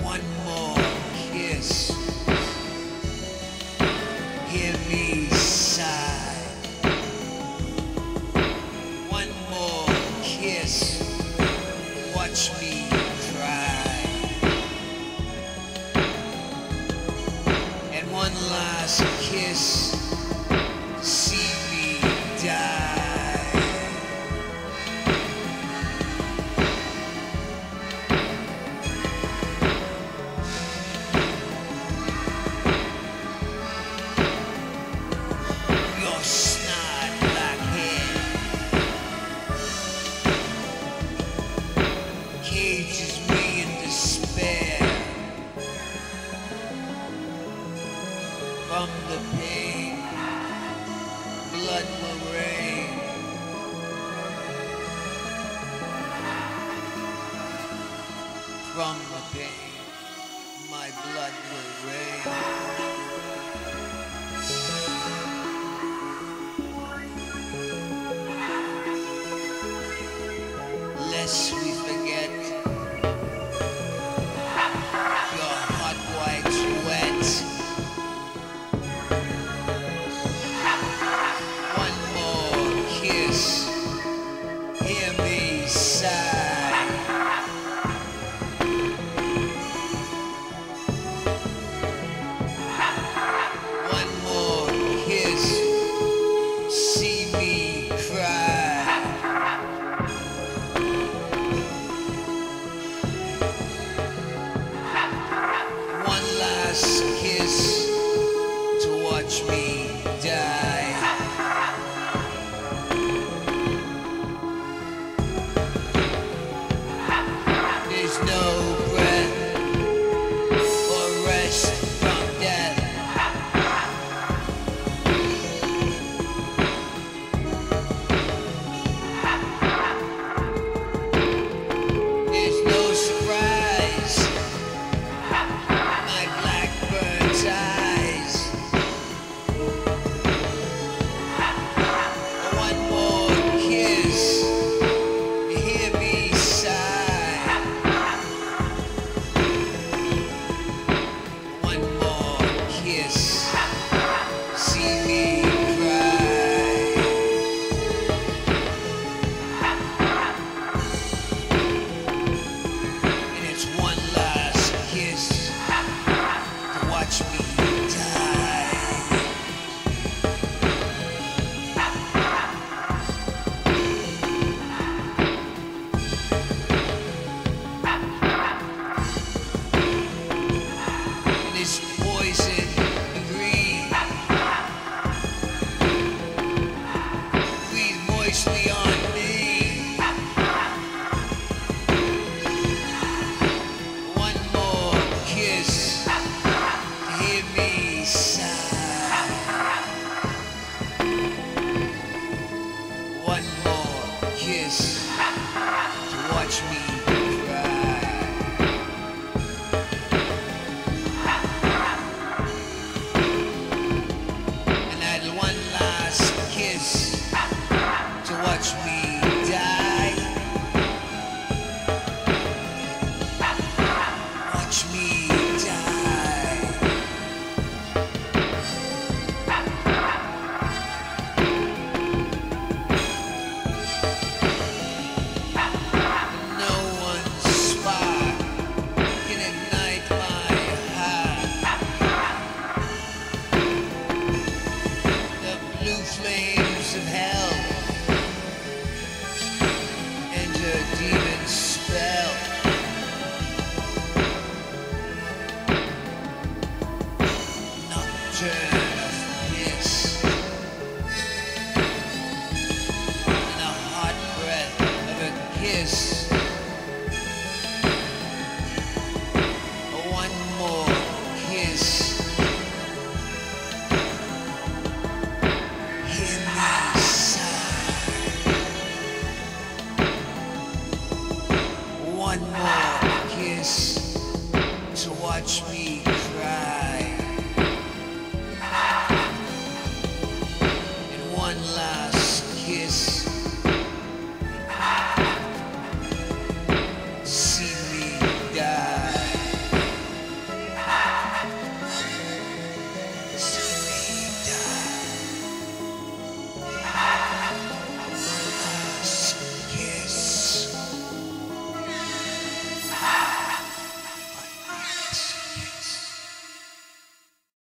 One more kiss to watch me